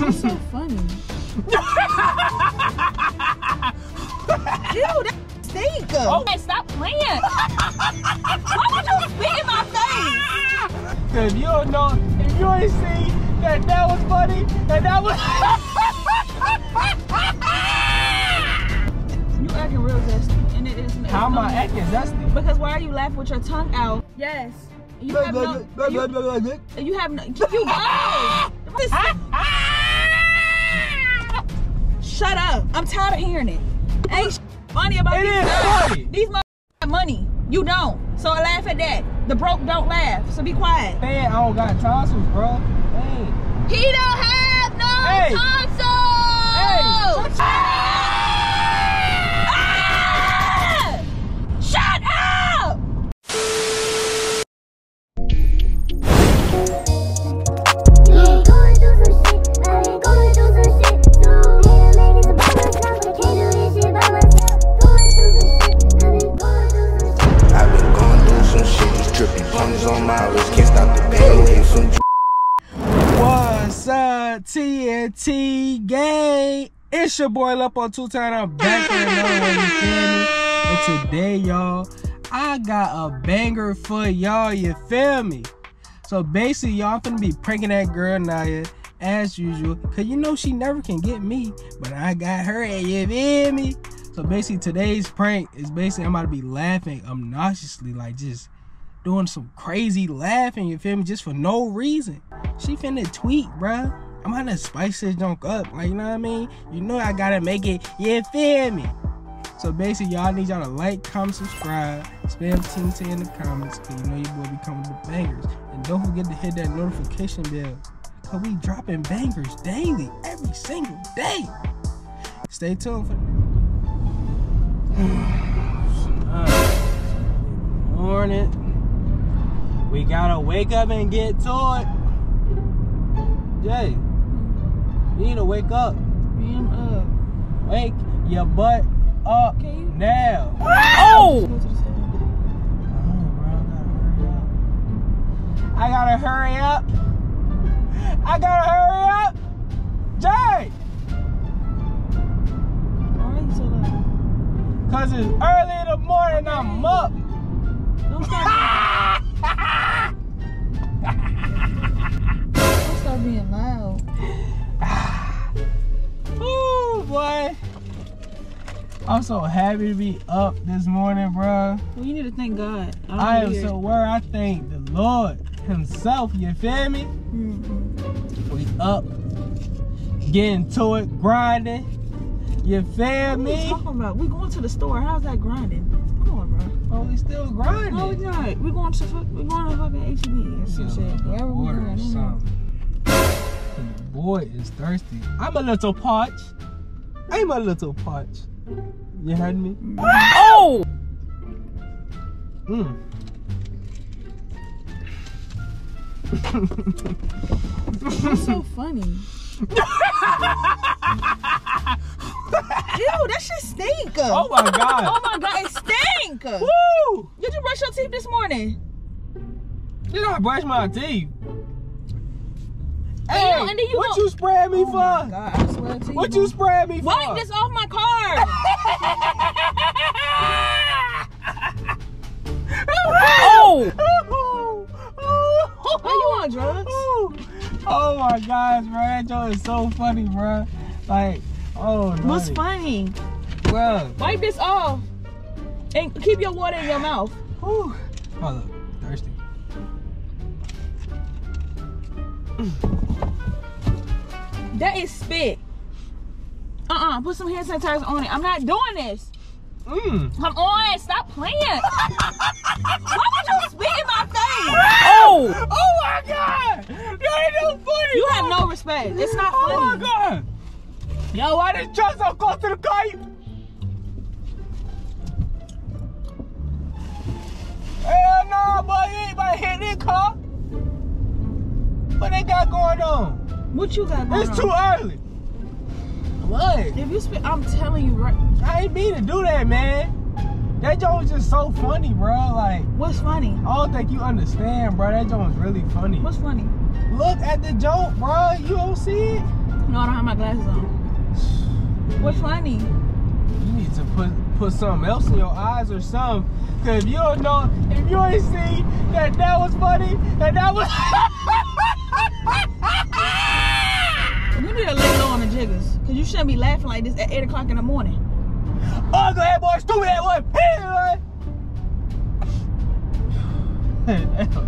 That's so funny. Ew, that stinks. Oh, okay, stop playing. Why would you spit in my face? Cause you don't know, if you ain't seen that that was funny, that was. You acting real zesty, and it is. How am I acting zesty? Because why are you laughing with your tongue out? Yes. You have no. You have no. You go. Shut up! I'm tired of hearing it. Ain't funny about these. These motherfuckers got money. You don't. So I laugh at that. The broke don't laugh. So be quiet. Man, I don't got tonsils, bro. Hey. He don't have no tonsils. Hey. TNT gang, it's your boy Lepo Two Time. I'm back with another one, you feel me? And today, y'all, I got a banger for y'all, you feel me? So basically, y'all, I'm finna be pranking that girl Nyah as usual, cause you know she never can get me, but I got her, you feel me? So basically, today's prank is basically I'm about to be laughing obnoxiously, like just doing some crazy laughing, you feel me? Just for no reason. She finna tweet, bruh. I'm gonna spice this junk up, like, you know what I mean? You know I gotta make it, you feel me? So basically, y'all need y'all to like, comment, subscribe, spam TNT in the comments, cause you know your boy be coming with bangers. And don't forget to hit that notification bell, cause we dropping bangers daily, every single day. Stay tuned for morning. We gotta wake up and get to it. Jay, you need to wake up. I'm up. Wake your butt up now. Oh! I gotta hurry up. I gotta hurry up. Jay! Why are you so loud? Cause it's early in the morning. I'm up. Don't stop being loud. Ooh, boy. I'm so happy to be up this morning, bro. Well, you need to thank God. I am so worried. I thank the Lord himself, you feel me? Mm-hmm. We up, getting to it, grinding. You feel me? What are you talking about? We going to the store. How's that grinding? Come on, bro. Oh, we still grinding. No, we not. We going to fucking H-E-B or some shit. Wherever we going. The boy is thirsty. I'm a little parched. I'm a little parched. You heard me? Oh! That's so funny. Ew, that shit stink. Oh my god. Oh my god, it stink. Woo! Did you brush your teeth this morning? Did I brush my teeth? Hey, and then you what you spraying me for? God, I swear to you. What you spraying me for? Wipe this off my car. Oh! Are you on drugs? Oh my gosh, bro, that joke is so funny, bro. Like, oh no. What's funny? Bro. Wipe this off. And keep your water in your mouth. Ooh. Oh, look, thirsty. That is spit. Put some hand sanitizer on it. I'm not doing this. Come on, stop playing. Why would you spit in my face? Oh! Oh my god! That ain't no funny! You have no respect. It's not funny. Oh my god! Yo, why this truck so close to the car? Hell no, boy, you ain't about to hit this car. What they got going on? What you got going on? It's too early. What? If you spit, I'm telling you, right. I ain't mean to do that, man. That joke was just so funny, bro. Like, what's funny? I don't think you understand, bro. That joke was really funny. What's funny? Look at the joke, bro. You don't see it? No, I don't have my glasses on. What's funny? You need to put something else in your eyes or something. Cause if you don't know, if you ain't seen that that was funny, that that was. You need to lay low on the jiggers. Cause you shouldn't be laughing like this at 8 o'clock in the morning. Oh, go ahead, boy, stupid head, boy, head, boy.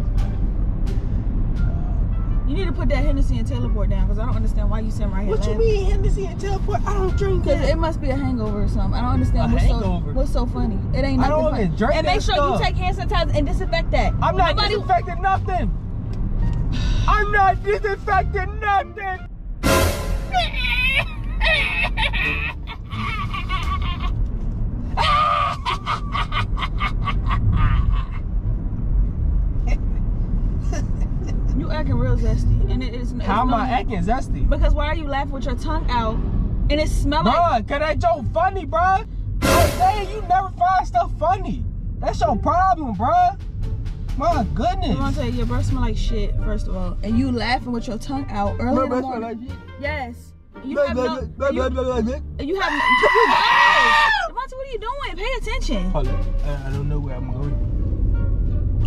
You need to put that Hennessy and teleport down because I don't understand why you sitting right here. What laughing. You mean Hennessy and teleport? I don't drink that. It must be a hangover or something. I don't understand what's so funny. It ain't nothing. I don't funny. Even drink. And make sure you take hand sanitizer and disinfect that. I'm not disinfecting nothing. I'm not disinfecting nothing. Zesty, and it's how am I acting zesty? Because why are you laughing with your tongue out and it smells like? Bruh, cause that joke funny, bruh. Like, dang, you never find stuff funny. That's your problem, bruh. My goodness. I'm gonna tell you, your breath smell like shit, first of all. And you laughing with your tongue out early in the morning. Like yes. You have no... You have no... Devonta, what are you doing? Pay attention. Hold on. I don't know where I'm going.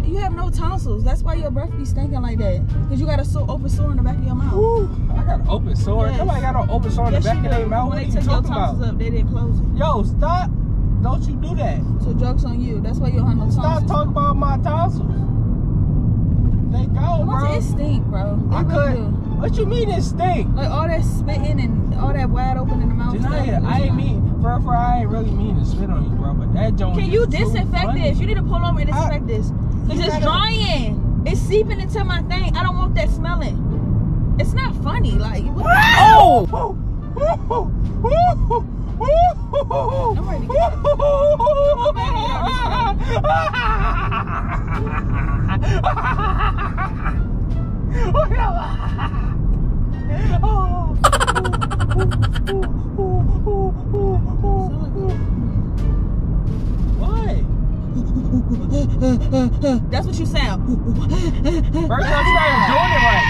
You have no tonsils. That's why your breath be stinking like that. Because you got a open sore in the back of your mouth. Ooh, I got an open sore. Yes. Nobody got an open sore in the back of their mouth. When they took your tonsils up, they didn't close it. Yo, stop. Don't you do that. So joke's on you. That's why you don't have no tonsils. Stop talking about my tonsils. They go, bro. It stink, bro. They I really could. Do. What you mean it stink? Like all that spitting and all that wide open in the mouth. I ain't mean. For I ain't really mean to spit on you, bro, but that joint. Can you disinfect this? You need to pull over and disinfect this. Cause it's drying. It's seeping into my thing. I don't want that smelling. It's not funny. Like oh! I'm ready to get it. Come That's what you sound. First time you not even doing it right.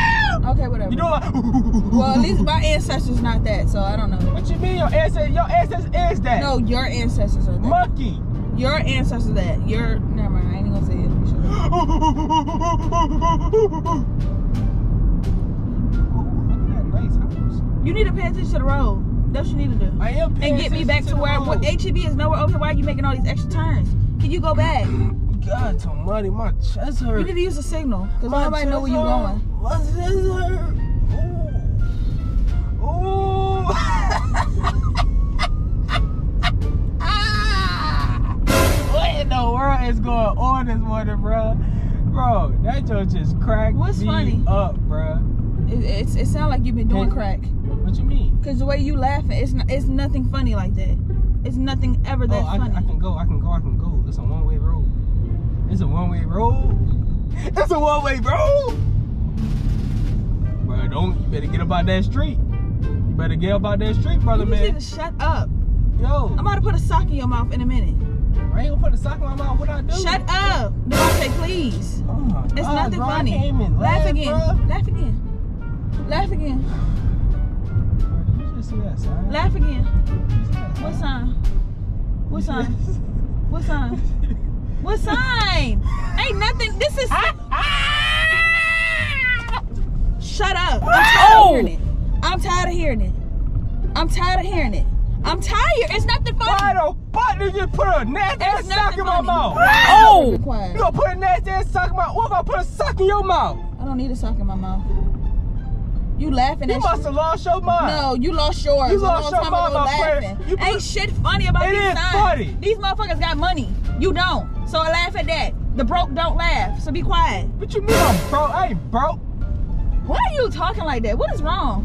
Okay, whatever. You doing like well, at least my ancestors not that, so I don't know. What you mean your ancestors? Your ancestors is that? No, your ancestors are that. Monkey. Your ancestors that. Your never mind. I ain't gonna say it. Let me show you. You need to pay attention to the road. That's what you need to do. I am paying attention. And get me back to where HEB is nowhere over here. Why are you making all these extra turns? Can you go back? God, Tomani, my chest hurt. You need to use a signal, because nobody know where you're going. My chest hurt. Ooh. Ooh. What in the world is going on this morning, bro? Bro, that joke just cracked me up, bro. It sounds like you've been doing crack. What you mean? Because the way you laughing, it's nothing funny like that. It's nothing ever that funny. I can go. It's a one-way road. It's a one-way road. Bro, you better get up out that street. Brother, man. You just need to shut up. Yo. I'm about to put a sock in your mouth in a minute. I ain't gonna put a sock in my mouth. What I do? Shut up. Devonta, please. Oh my God, it's nothing funny. Laugh again. Bro, you just see that sign. Laugh again. What sign? What sign? What sign? What sign? Ain't nothing. This is. Shut up. I'm tired of hearing it. I'm tired. It's nothing funny. Why the fuck did you put a nasty sock in my mouth? Oh! You gonna put a nasty sock in my mouth? What if I put a sock in your mouth? I don't need a sock in my mouth. You laughing at shit. You must have lost your mind. No, you lost yours. You lost your mind by laughing. Ain't shit funny about these signs. It is funny. These motherfuckers got money. You don't. So I laugh at that. The broke don't laugh. So be quiet. What you mean I'm broke? I ain't broke. Why are you talking like that? What is wrong?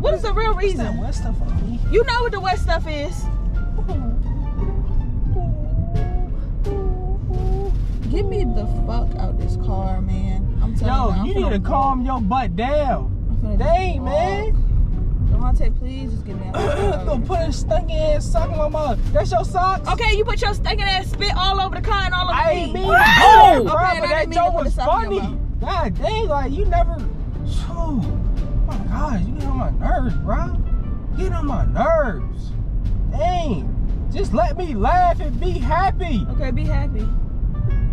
What is the real reason? That wet stuff on me. You know what the wet stuff is. Get me the fuck out this car, man. I'm telling you. Yo, you need to calm your butt down. Dang, man. Devonta, please just get me out of the car. Put a stinking ass sock on my mouth. That's your socks? Okay, you put your stinking ass spit all over the car and all over me. I ain't mean to do that, bro, but that joke was funny. God dang, like, you never... my gosh, you get on my nerves, bro. Get on my nerves. Dang. Just let me laugh and be happy. Okay, be happy.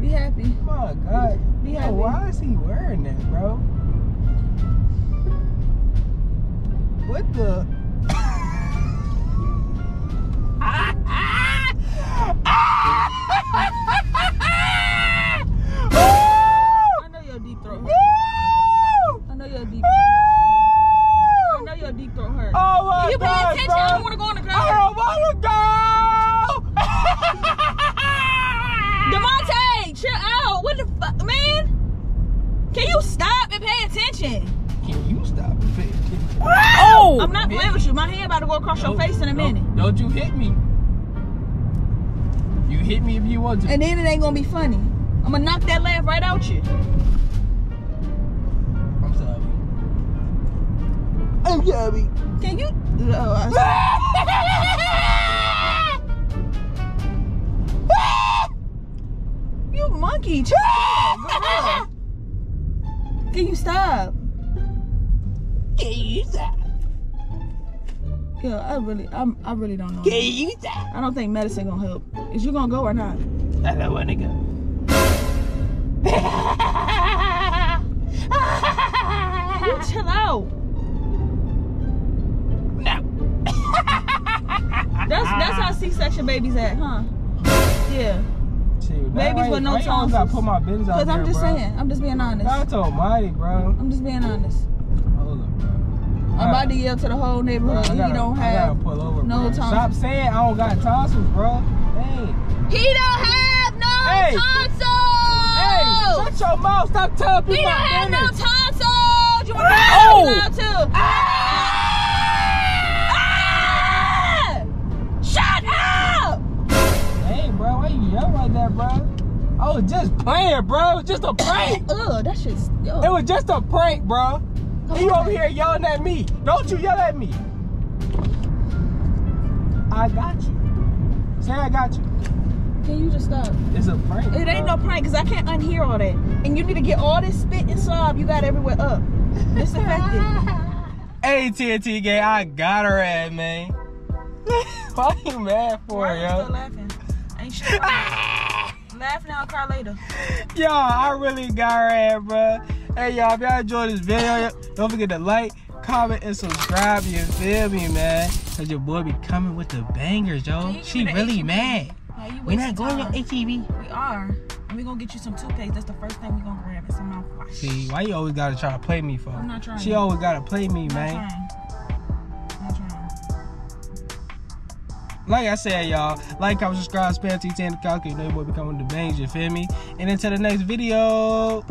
Be happy. My God. Be happy. Yo, why is he wearing that, bro? What the? I'm not playing with you. My hand about to go across your face in a minute. Don't you hit me. You hit me if you want to. And then it ain't gonna be funny. I'm gonna knock that laugh right out you. I'm sorry. I'm sorry. Can you? Oh, you monkey. Child. Can you stop? Can you stop? Yeah, I really don't know. Can you stop? I don't think medicine gonna help. Is you gonna go or not? I don't wanna go. You chill out. No. That's how C-section babies act, huh? Yeah. Babies with no tonsils. I put my bins out. Cause I'm just saying, I'm just being honest. That's almighty, bro. I'm just being honest. I'm about to yell to the whole neighborhood. He don't have no tonsils. Stop saying I don't got tonsils, bro. Dang. He don't have no tonsils. Hey, shut your mouth. Stop telling people. He don't have no tonsils. You want to loud too? Ah! Ah! Shut up! Hey, bro, why you yell like that, bro? I was just playing, bro. It was just a prank. Ugh, that shit's. It was just a prank, bro. You over here yelling at me. Don't you yell at me. I got you. Say I got you. Can you just stop? It's a prank. It ain't no prank because I can't unhear all that. And you need to get all this spit and slob you got everywhere up. It's affected. Hey, TNT gang, I got her at, man. Why you mad for, why yo? I'm still laughing. Ain't shit. Laugh now, cry later. Yo, I really got her at, bruh. Hey y'all, if y'all enjoyed this video, don't forget to like, comment, and subscribe, you feel me, man? Cause your boy be coming with the bangers, yo. She really HEB? Mad. Yeah, we're not going on HEB. We are. And we're gonna get you some toothpaste. That's the first thing we're gonna grab. It's a mouthwash. See, why you always gotta try to play me for? I'm not trying. She always gotta play me, man. Like I said, y'all, like, comment, subscribe, spam, T10, the calculator, your boy be coming with the bangers, you feel me? And until the next video.